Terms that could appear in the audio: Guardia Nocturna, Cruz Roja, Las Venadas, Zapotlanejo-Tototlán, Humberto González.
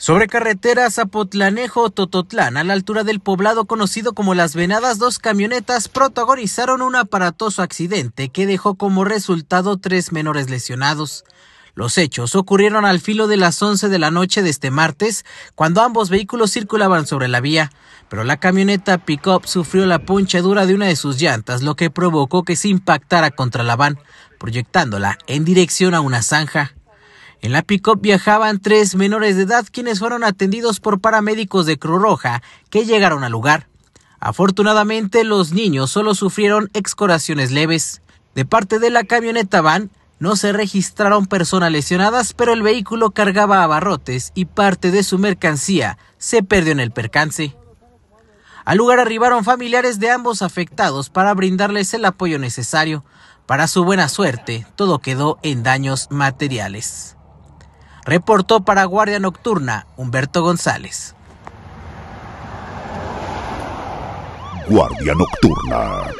Sobre carretera Zapotlanejo-Tototlán, a la altura del poblado conocido como Las Venadas, dos camionetas protagonizaron un aparatoso accidente que dejó como resultado 3 menores lesionados. Los hechos ocurrieron al filo de las 11 de la noche de este martes, cuando ambos vehículos circulaban sobre la vía, pero la camioneta pick-up sufrió la ponchadura de una de sus llantas, lo que provocó que se impactara contra la van, proyectándola en dirección a una zanja. En la pick-up viajaban 3 menores de edad, quienes fueron atendidos por paramédicos de Cruz Roja que llegaron al lugar. Afortunadamente, los niños solo sufrieron excoraciones leves. De parte de la camioneta van, no se registraron personas lesionadas, pero el vehículo cargaba abarrotes y parte de su mercancía se perdió en el percance. Al lugar arribaron familiares de ambos afectados para brindarles el apoyo necesario. Para su buena suerte, todo quedó en daños materiales. Reportó para Guardia Nocturna, Humberto González. Guardia Nocturna.